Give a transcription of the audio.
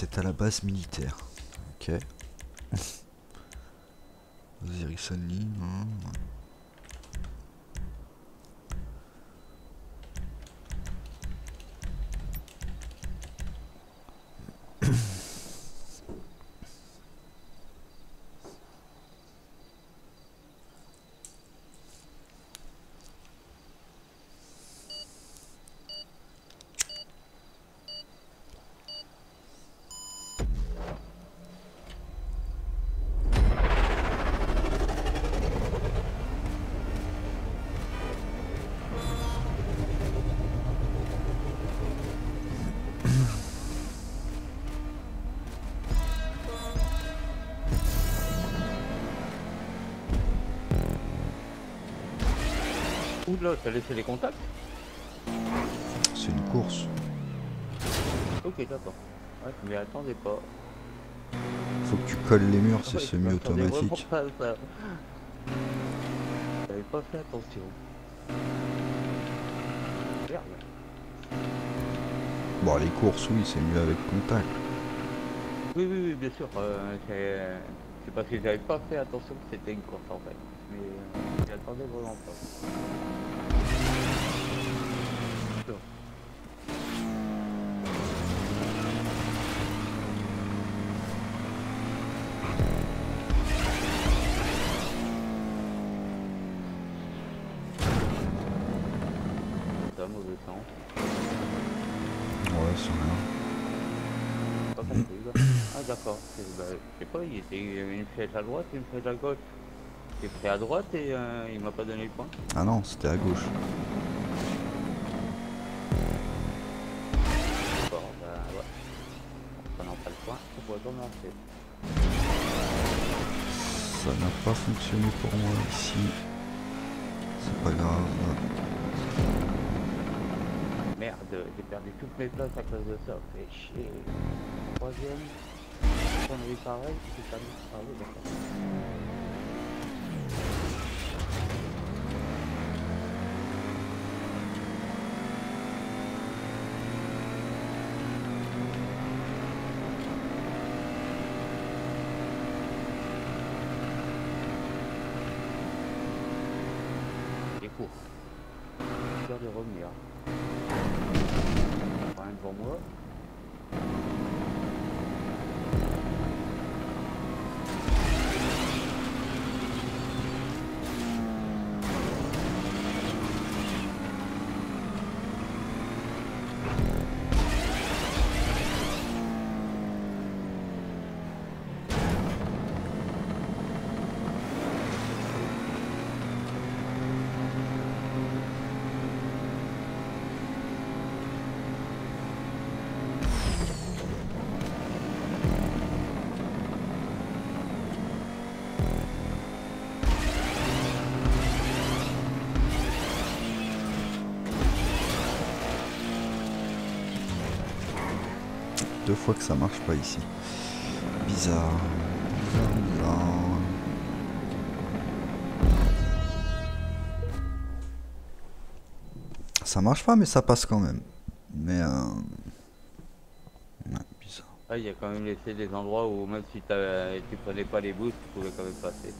c'est à la base militaire. Ok. Osiris Only. Là, t'as laissé les contacts? C'est une course. Ok, d'accord. Ouais, mais attendez pas. Faut que tu colles les murs, c'est semi-automatique. J'avais pas fait attention. Merde. Bon, les courses, oui, c'est mieux avec contact. Oui, oui, oui, bien sûr. C'est parce que j'avais pas fait attention que c'était une course en fait. Mais j'attendais vraiment pas. D'accord, bah, je sais pas, il était une flèche à droite et une flèche à gauche. J'ai pris à droite et il m'a pas donné le point. Ah non, c'était à gauche. Bon, bah ouais. En prenant pas le point, on va commencer. Ça n'a pas fonctionné pour moi ici. C'est pas grave. Merde, j'ai perdu toutes mes places à cause de ça. Fait chier. Troisième. On avait pareil, c'est perdu. Ah oui, d'accord. Les cours. Je vais revenir. Rien pour moi. Deux fois que ça marche pas ici. Bizarre. Ça marche pas mais ça passe quand même. Mais ouais, bizarre. Ah, il y a quand même laissé des endroits où même si tu prenais pas les boosts, tu pouvais quand même passer.